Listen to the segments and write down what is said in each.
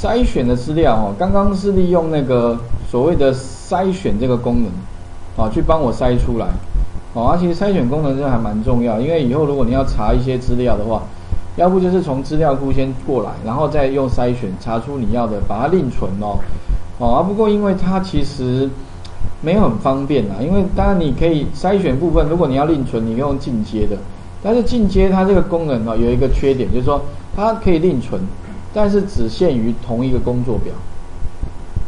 筛选的资料哦，刚刚是利用那个所谓的筛选这个功能啊，去帮我筛出来。哦，其实筛选功能真的还蛮重要，因为以后如果你要查一些资料的话，要不就是从资料库先过来，然后再用筛选查出你要的，把它另存哦。哦，不过因为它其实没有很方便啦，因为当然你可以筛选部分，如果你要另存，你可以用进阶的。 但是进阶它这个功能哦，有一个缺点，就是说它可以另存，但是只限于同一个工作表。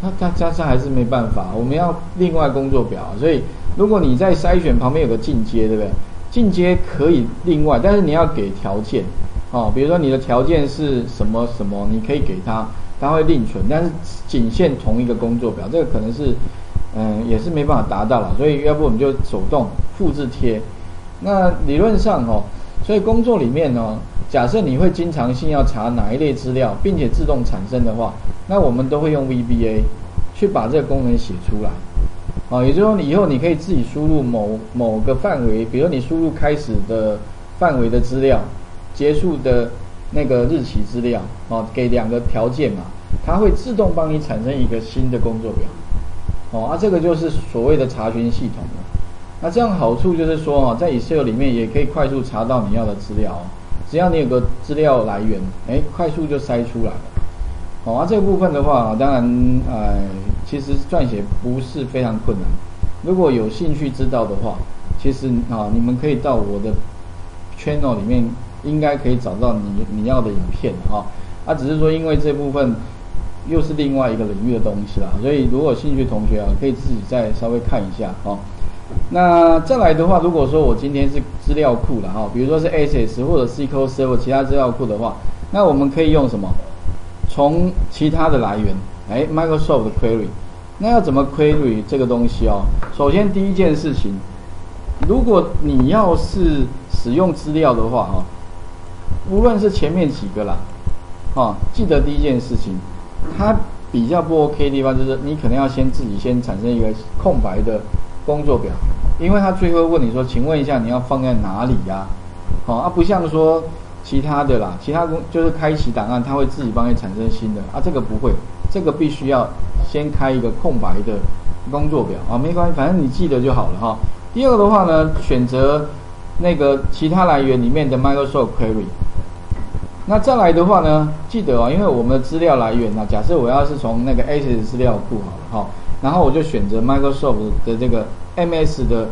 那大家这还是没办法，我们要另外工作表。所以如果你在筛选旁边有个进阶，对不对？进阶可以另外，但是你要给条件哦，比如说你的条件是什么什么，你可以给它，它会另存，但是仅限同一个工作表。这个可能是也是没办法达到了，所以要不我们就手动复制贴。 那理论上哦，所以工作里面哦，假设你会经常性要查哪一类资料，并且自动产生的话，那我们都会用 VBA 去把这个功能写出来。哦，也就是说，以后你可以自己输入某个范围，比如你输入开始的范围的资料，结束的那个日期资料，哦，给两个条件嘛，它会自动帮你产生一个新的工作表。哦，啊，这个就是所谓的查询系统了。 那这样好处就是说啊，在 Excel 里面也可以快速查到你要的资料哦，只要你有个资料来源，快速就筛出来了。好、哦、啊，这个部分的话，当然其实撰写不是非常困难。如果有兴趣知道的话，其实啊，你们可以到我的 channel 里面，应该可以找到你要的影片啊。啊，只是说因为这部分又是另外一个领域的东西啦，所以如果有兴趣的同学啊，可以自己再稍微看一下哦。 那再来的话，如果说我今天是资料库了哈，比如说是 ACCESS 或者 SQL Server 其他资料库的话，那我们可以用什么？从其他的来源，Microsoft Query， 那要怎么 Query 这个东西哦？首先第一件事情，如果你要是使用资料的话哈，无论是前面几个啦，啊，记得第一件事情，它比较不 OK 的地方就是你可能要自己先产生一个空白的。 工作表，因为他最后问你说，请问一下你要放在哪里呀？好啊，不像说其他的啦，其他就是开启档案，他会自己帮你产生新的啊，这个不会，这个必须要先开一个空白的工作表啊，没关系，反正你记得就好了哈。第二个的话呢，选择那个其他来源里面的 Microsoft Query。那再来的话呢，记得哦，因为我们的资料来源啊，假设我要是从那个 ACCESS 资料库好了哈。 然后我就选择 Microsoft 的这个 MS 的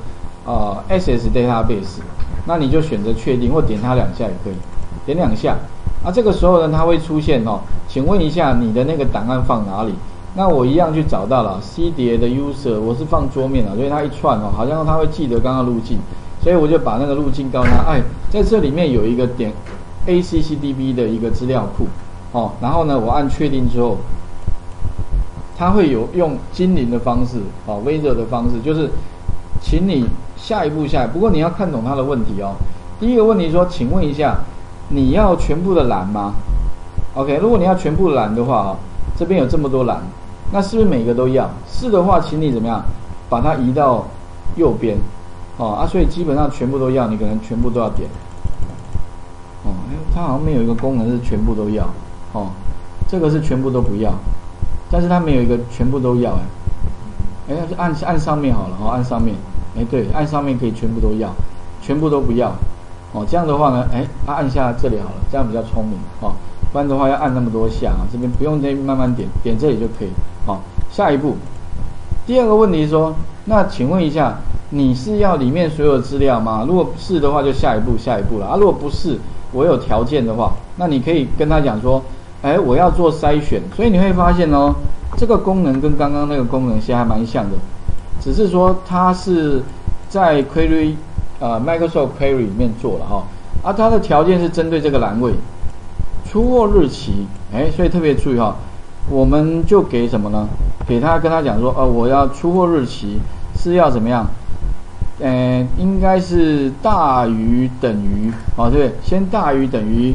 Access Database， 那你就选择确定或点它两下也可以，点两下，啊，这个时候呢它会出现哦，请问一下你的那个档案放哪里？那我一样去找到了 C 碟的 user， 我是放桌面的，所以它一串哦，好像它会记得刚刚路径，所以我就把那个路径告诉它，在这里面有一个点 ACCDB 的一个资料库哦，然后呢我按确定之后。 它会有用精灵的方式，哦 ，Wizard 的方式，就是请你下一步，不过你要看懂它的问题哦。第一个问题说，请问一下，你要全部的栏吗 ？OK， 如果你要全部栏的话，哦，这边有这么多栏，那是不是每个都要？是的话，请你怎么样，把它移到右边，哦啊，所以基本上全部都要，你可能全部都要点。哦，它好像没有一个功能是全部都要，哦，这个是全部都不要。 但是它没有一个全部都要那就按上面好了哦，按上面，对，按上面可以全部都要，全部都不要，哦，这样的话呢，按下这里好了，这样比较聪明哦，不然的话要按那么多下啊，这边不用再慢慢点，点这里就可以，好，下一步，第二个问题说，那请问一下，你是要里面所有资料吗？如果是的话，就下一步了啊，如果不是，我有条件的话，那你可以跟他讲说。 我要做筛选，所以你会发现哦，这个功能跟刚刚那个功能其实还蛮像的，只是说它是在 Query， Microsoft Query 里面做了哈、哦，啊，它的条件是针对这个栏位，出货日期，所以特别注意哈、哦，我们就给什么呢？给他跟他讲说，我要出货日期是要怎么样？应该是大于等于，哦，对，先大于等于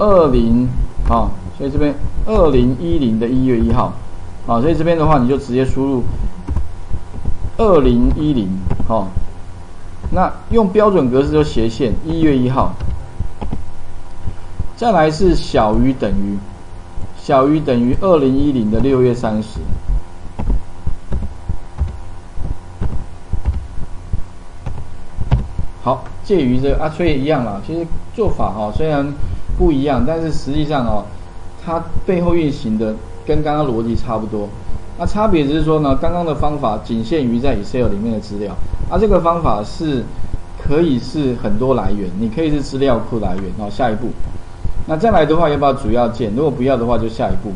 20，哦。 所以这边2010的1月1号，啊，所以这边的话你就直接输入2010，哦，那用标准格式就斜线1月1号，再来是小于等于，小于等于2010的6月30。好，介于这个所以一样啦。其实做法虽然不一样，但是实际上它背后运行的跟刚刚逻辑差不多。差别只是说呢，刚刚的方法仅限于在 Excel 里面的资料，这个方法是可以是很多来源，你可以是资料库来源下一步。那再来的话，要不要主要键？如果不要的话，就下一步，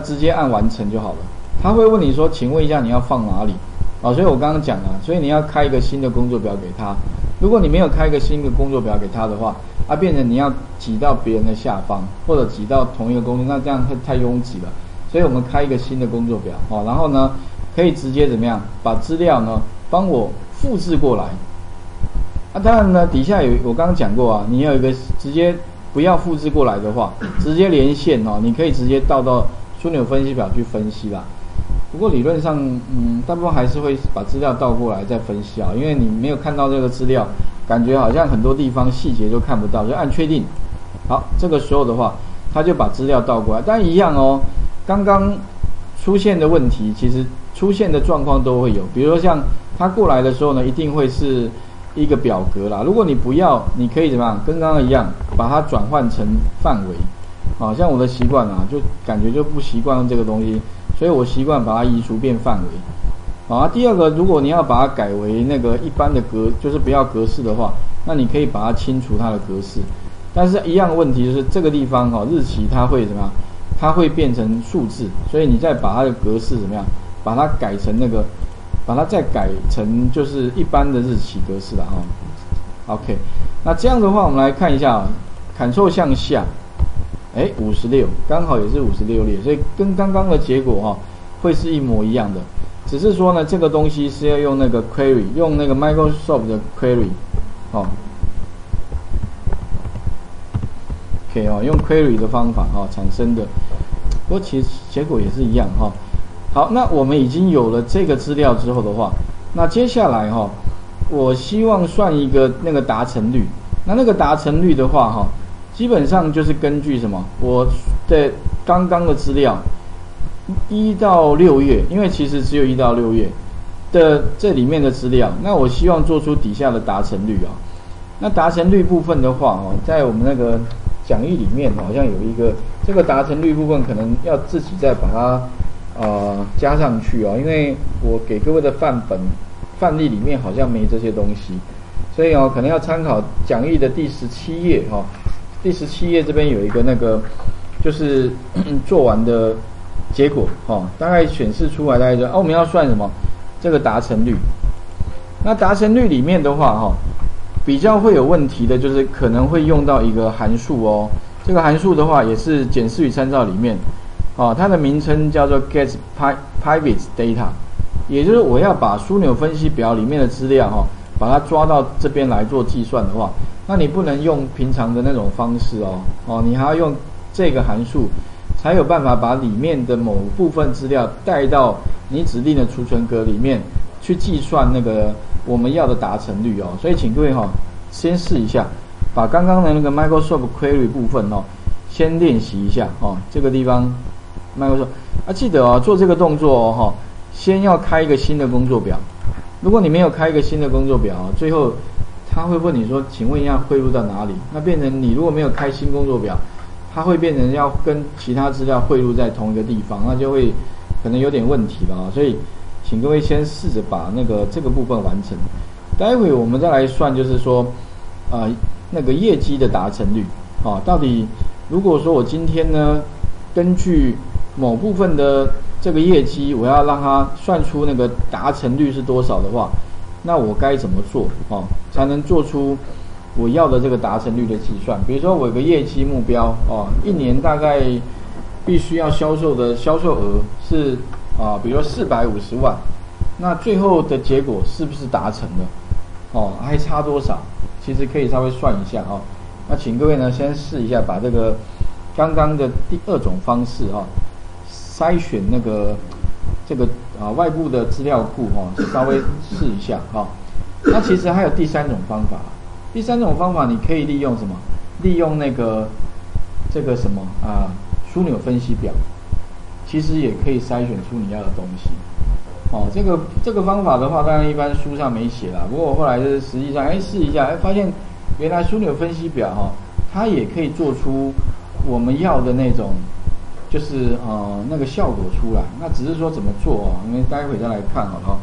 直接按完成就好了。他会问你说，请问一下你要放哪里？所以我刚刚讲了，所以你要开一个新的工作表给他。如果你没有开一个新的工作表给他的话，变成你要挤到别人的下方，或者挤到同一个工作，那这样太拥挤了。所以我们开一个新的工作表，然后呢，可以直接怎么样把资料呢帮我复制过来。当然呢，底下有我刚刚讲过你要有一个直接。不要复制过来的话，直接连线你可以直接到枢纽分析表去分析啦。不过理论上，大部分还是会把资料倒过来再分析因为你没有看到这个资料，感觉好像很多地方细节都看不到，就按确定。好，这个时候的话，他就把资料倒过来，但一样刚刚出现的问题，其实出现的状况都会有，比如说像他过来的时候呢，一定会是。一个表格啦，如果你不要，你可以怎么样？跟刚刚一样，把它转换成范围。像我的习惯就感觉就不习惯用这个东西，所以我习惯把它移除变范围。第二个，如果你要把它改为那个一般的格，就是不要格式的话，那你可以把它清除它的格式。但是一样的问题就是这个地方日期它会怎么样？它会变成数字，所以你再把它的格式怎么样？把它改成那个。把它再改成就是一般的日期格式了OK， 那这样的话，我们来看一下Ctrl 向下，56，刚好也是56列，所以跟刚刚的结果会是一模一样的，只是说呢，这个东西是要用那个 Query， 用那个 Microsoft 的 Query， OK 用 Query 的方法产生的，不过其实结果也是一样好，那我们已经有了这个资料之后的话，那接下来我希望算一个那个达成率。那个达成率的话基本上就是根据什么？我的刚刚的资料1到6月，因为其实只有1到6月的这里面的资料，那我希望做出底下的达成率那达成率部分的话在我们那个讲义里面好像有一个这个达成率部分，可能要自己再把它。加上去因为我给各位的范例里面好像没这些东西，所以可能要参考讲义的第17页第17页这边有一个那个就是做完的结果大概显示出来，大概就我们要算什么这个达成率。那达成率里面的话比较会有问题的就是可能会用到一个函数这个函数的话也是检视与参照里面。它的名称叫做 GETPIVOTDATA， 也就是我要把枢纽分析表里面的资料把它抓到这边来做计算的话，那你不能用平常的那种方式你还要用这个函数才有办法把里面的某部分资料带到你指定的储存格里面去计算那个我们要的达成率所以请各位先试一下，把刚刚的那个 Microsoft Query 部分先练习一下这个地方。Microsoft， 记得做这个动作先要开一个新的工作表。如果你没有开一个新的工作表最后他会问你说，请问一下汇入到哪里？那变成你如果没有开新工作表，它会变成要跟其他资料汇入在同一个地方，那就会可能有点问题了所以请各位先试着把那个这个部分完成。待会我们再来算，就是说那个业绩的达成率到底如果说我今天呢根据某部分的这个业绩，我要让它算出那个达成率是多少的话，那我该怎么做才能做出我要的这个达成率的计算？比如说我有个业绩目标一年大概必须要销售的销售额是比如说450万，那最后的结果是不是达成了？还差多少？其实可以稍微算一下那请各位呢先试一下，把这个刚刚的第二种方式筛选那个这个外部的资料库稍微试一下那其实还有第三种方法，第三种方法你可以利用什么？利用那个这个什么枢纽分析表，其实也可以筛选出你要的东西。哦，这个方法的话，当然一般书上没写啦。不过我后来就是实际上试一下，发现原来枢纽分析表它也可以做出我们要的那种，就是那个效果出来。那只是说怎么做我们待会再来看好不好？